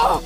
Ugh!